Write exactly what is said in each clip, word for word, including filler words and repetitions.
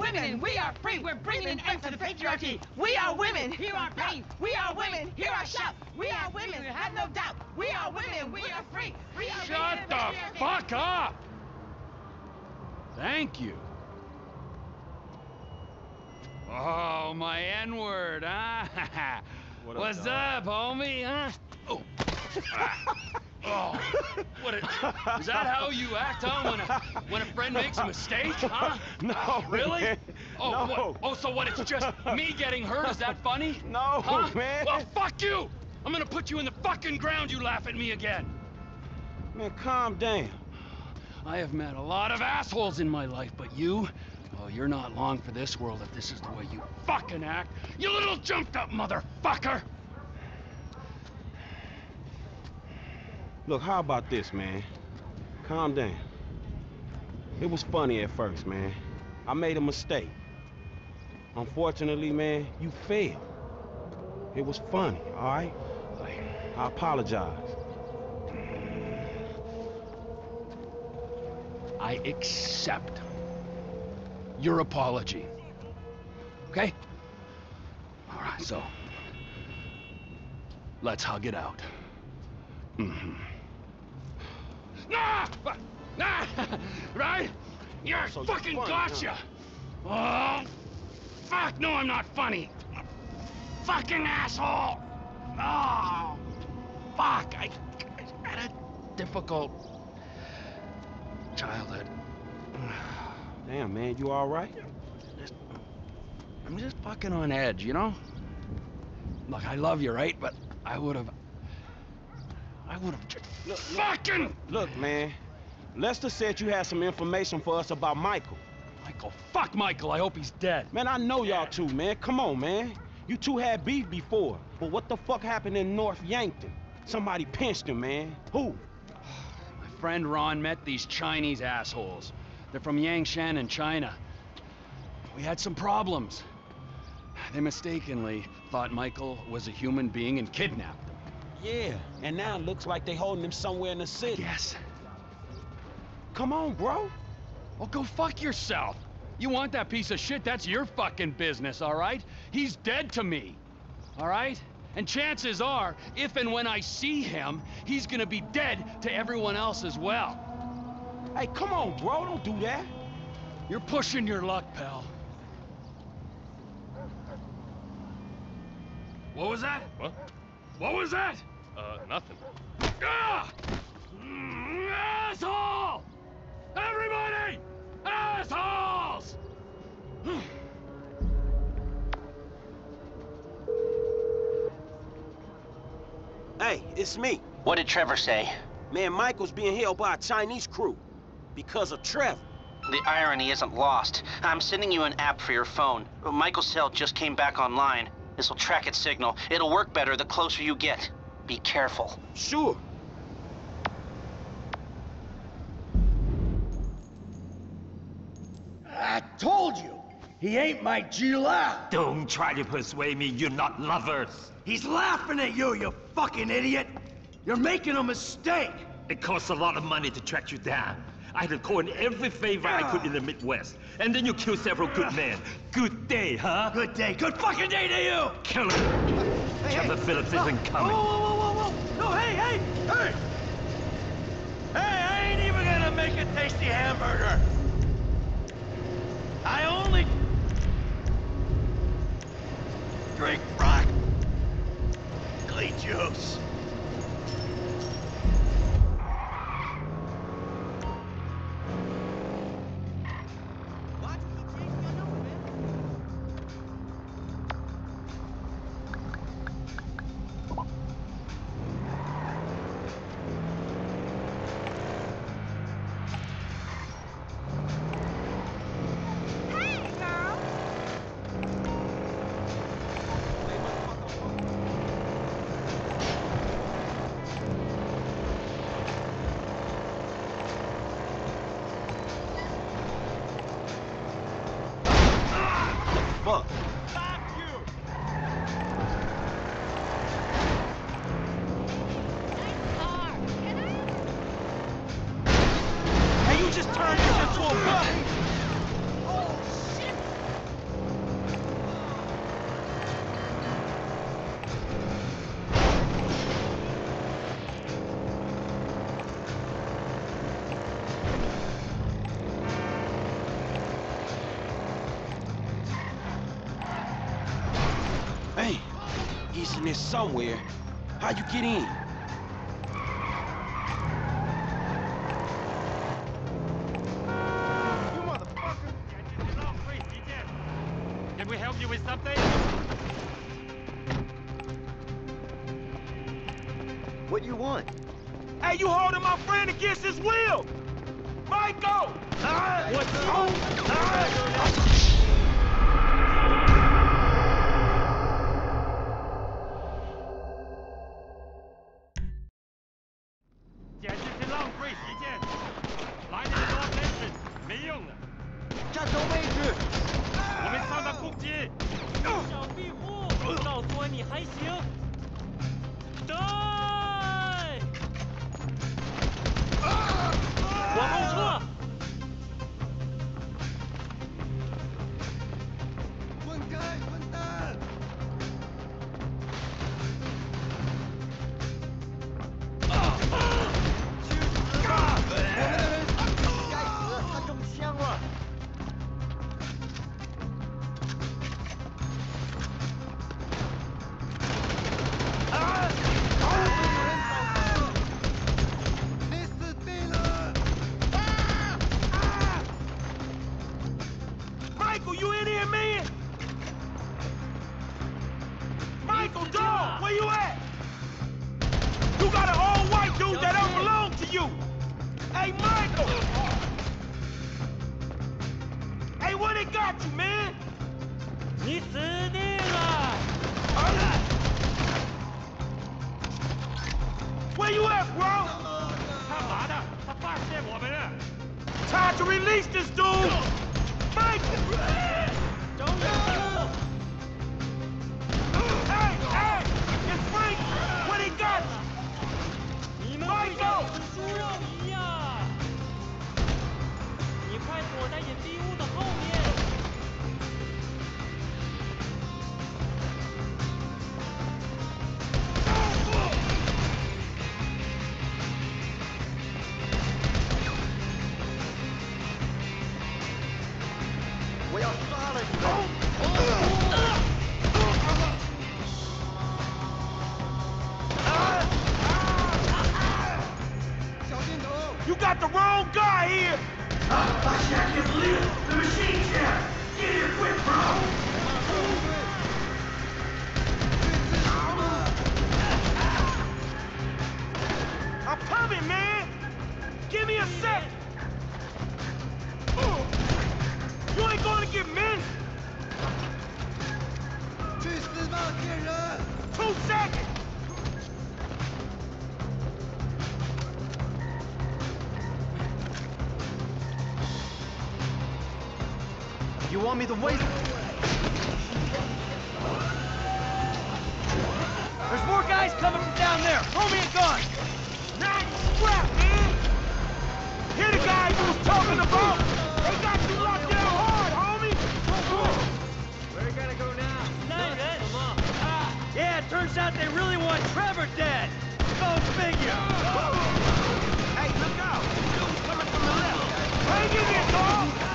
women. We are free. We're bringing an end to the patriarchy. We are women. Hear our pain. We are women. Hear our shout. We are women. Have no doubt. We are women. We are free. We are Shut the, the fuck up! Thank you. Oh, my N-word, huh? What up, What's up, homie, huh? Oh. Ah. Oh, what a, is that how you act, huh, when a, when a friend makes a mistake, huh? No, really? Man. Oh, no. What, oh, so what, it's just me getting hurt, is that funny? No, huh? man. Well, fuck you! I'm gonna put you in the fucking ground, you laugh at me again. Man, calm down. I have met a lot of assholes in my life, but you, well, you're not long for this world if this is the way you fucking act, you little jumped-up motherfucker! Look, how about this, man? Calm down. It was funny at first, man. I made a mistake. Unfortunately, man, you failed. It was funny, all right? I apologize. I accept your apology. Okay? All right, so let's hug it out. Mm-hmm. Nah! Nah! Right? You're so fucking funny, gotcha! Huh? Oh, fuck! No, I'm not funny! I'm a fucking asshole! Oh, fuck! I, I had a difficult childhood. Damn, man, you alright? I'm just fucking on edge, you know? Look, I love you, right? But I would've... I would've just... Look, fucking! Look, man. Lester said you had some information for us about Michael. Michael? Fuck Michael. I hope he's dead. Man, I know y'all two, man. Come on, man. You two had beef before. But what the fuck happened in North Yankton? Somebody pinched him, man. Who? My friend Ron met these Chinese assholes. They're from Yangshan in China. We had some problems. They mistakenly thought Michael was a human being and kidnapped him. Yeah, and now it looks like they holding him somewhere in the city. Yes. Come on, bro. Well, go fuck yourself. You want that piece of shit, that's your fucking business, all right? He's dead to me, all right? And chances are, if and when I see him, he's gonna be dead to everyone else as well. Hey, come on, bro, don't do that. You're pushing your luck, pal. What was that? What? What was that? Uh, nothing. Ah! Mm, asshole! Everybody! Assholes! Hey, it's me. What did Trevor say? Man, Michael's being held by a Chinese crew. Because of Trevor. The irony isn't lost. I'm sending you an app for your phone. Michael's cell just came back online. This'll track its signal. It'll work better the closer you get. Be careful. Sure. I told you! He ain't my Gila! Don't try to persuade me you're not lovers! He's laughing at you, you fucking idiot! You're making a mistake! It costs a lot of money to track you down. I had to call in every favor uh. I could in the Midwest. And then you killed several good uh. men. Good day, huh? Good day. Good fucking day to you! Kill him! Hey, Trevor hey. Phillips oh. isn't coming. Whoa, whoa, whoa, whoa, whoa! No, hey, hey! Hey! Hey, I ain't even gonna make a tasty hamburger! I only... drink rock... clean juice. Just turn this into a weapon! Oh, shit! station is somewhere. How you get in? You motherfucker! Can we help you with something? What do you want? Hey, you holding my friend against his will! Michael! Right. What's wrong? Right. Want me to wait? There's more guys coming from down there. Throw me a gun. Not scrap, man. Here the guy you was talking about. They got you locked down hard, homie. Where you gotta go now? Night, eh? Ah, yeah, it turns out they really want Trevor dead. Go figure. Hey, look out! Dude's coming from the left. Hang in there, dog.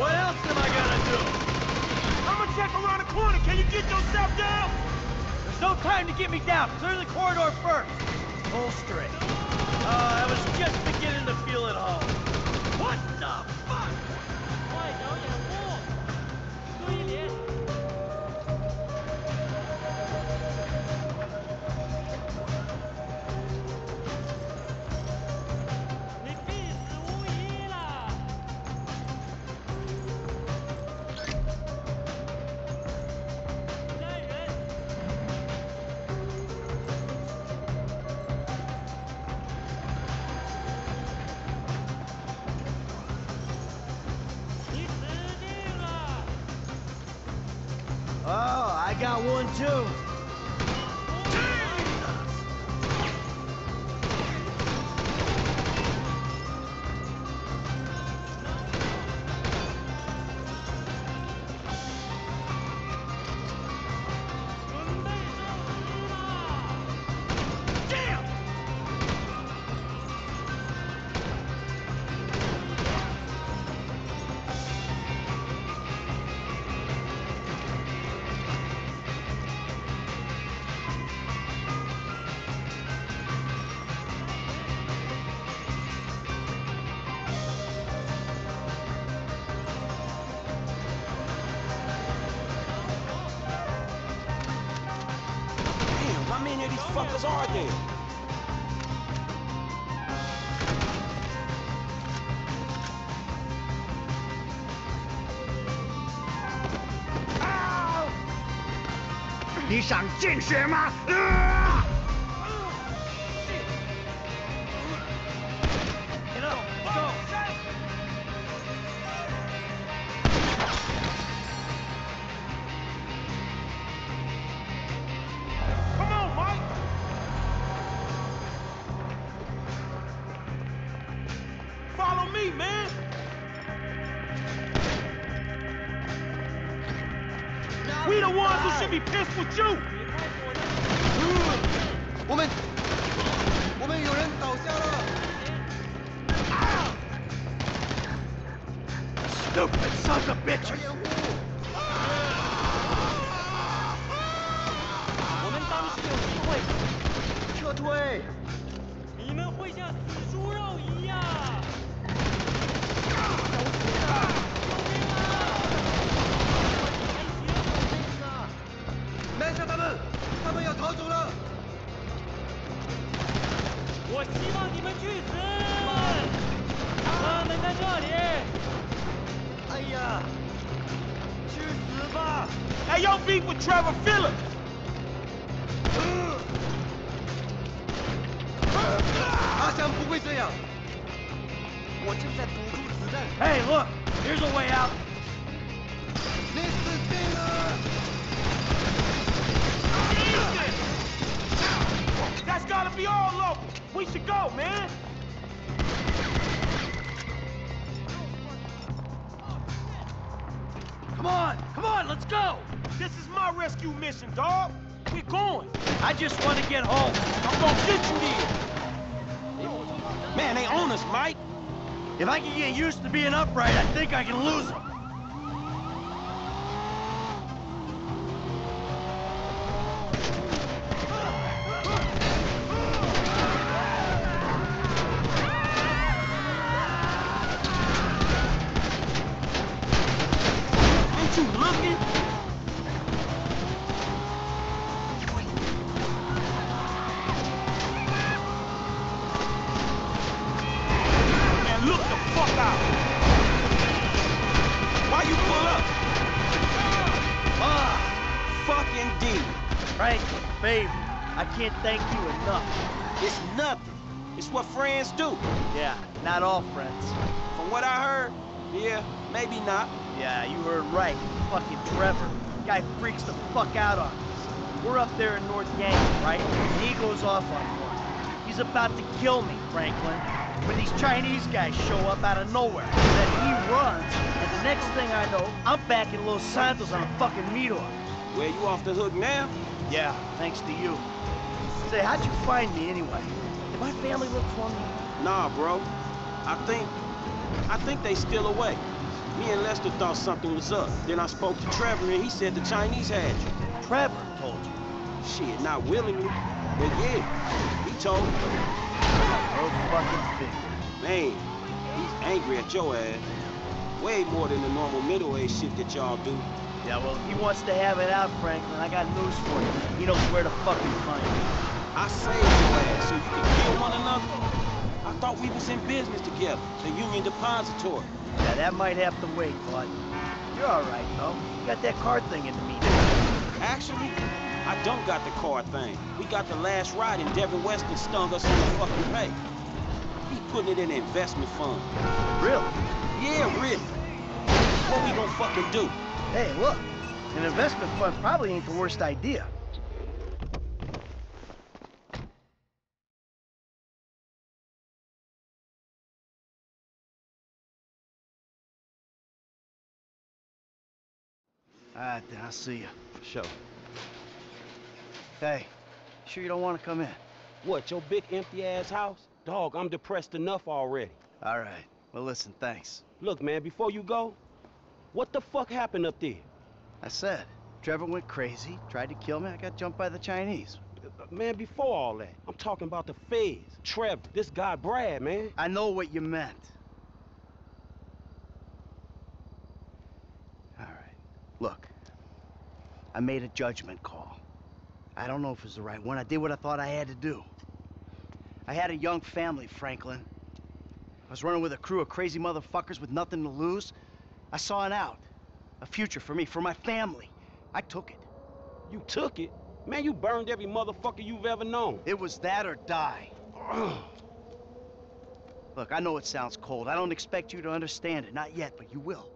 What else am I gonna do? I'm gonna check around the corner. Can you get yourself down? There's no time to get me down. Clear the corridor first. Pull straight. Uh, I was just beginning to feel at home. What the fuck? Why don't you walk? Do you need? motherfuckers are there? You want to get out? Get up, go! Come on, Mike! Follow me, man! We the ones who should be pissed with you! Woman! Woman, you're in stupid sons of bitches! Hey, your beef with Trevor Phillips! Hey, look, here's a way out. That's gotta be all local. We should go, man. Come on, come on, let's go! This is my rescue mission, dog. We're going. I just want to get home. I'm gonna get you there. Man, they own us, Mike. If I can get used to being upright, I think I can lose them. Franklin, baby, I can't thank you enough. It's nothing. It's what friends do. Yeah, not all friends. From what I heard, yeah, maybe not. Yeah, you heard right. Fucking Trevor. Guy freaks the fuck out on us. We're up there in North Yankton, right? And he goes off on one. He's about to kill me, Franklin. When these Chinese guys show up out of nowhere, then he runs, and the next thing I know, I'm back in Los Santos on a fucking meteor. Well, you off the hook now? Yeah, thanks to you. Say, how'd you find me anyway? Did my family look for me? Nah, bro. I think, I think they still away. Me and Lester thought something was up. Then I spoke to Trevor and he said the Chinese had you. Trevor told you? Shit, not willingly, but yeah, he told me. Oh, fucking thing. Man, he's angry at your ass. Way more than the normal middle-aged shit that y'all do. Yeah, well, if he wants to have it out, Franklin, I got news for you. He knows where to fucking find me. I saved your ass so you could kill one another. I thought we was in business together, the Union Depository. Yeah, that might have to wait, bud. You're all right, though. You got that car thing in the meeting. Actually, I don't got the car thing. We got the last ride, and Devin Weston stung us on the fucking pay. He's putting it in an investment fund. Really? Yeah, really. What we gonna fucking do? Hey, look, an investment fund probably ain't the worst idea. All right, then, I'll see you. For sure. Hey, sure you don't want to come in? What, your big empty-ass house? Dog, I'm depressed enough already. All right, well, listen, thanks. Look, man, before you go, what the fuck happened up there? I said, Trevor went crazy, tried to kill me, I got jumped by the Chinese. Man, before all that, I'm talking about the feds, Trevor, this guy Brad, man. I know what you meant. All right, look, I made a judgment call. I don't know if it's the right one. I did what I thought I had to do. I had a young family, Franklin. I was running with a crew of crazy motherfuckers with nothing to lose. I saw an out, a future for me, for my family. I took it. You took it? Man, you burned every motherfucker you've ever known. It was that or die. Look, I know it sounds cold. I don't expect you to understand it. Not yet, but you will.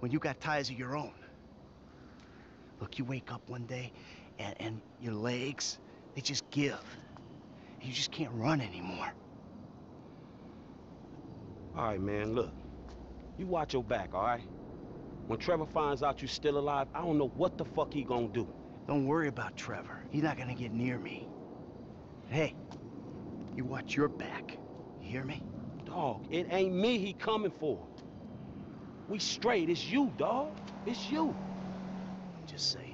When you got ties of your own. Look, you wake up one day, and, and your legs, they just give. You just can't run anymore. All right, man, look. You watch your back, all right? When Trevor finds out you're still alive, I don't know what the fuck he gonna do. Don't worry about Trevor. He's not gonna get near me. Hey, you watch your back. You hear me? Dog, it ain't me he coming for. We straight. It's you, dog. It's you. I'm just saying.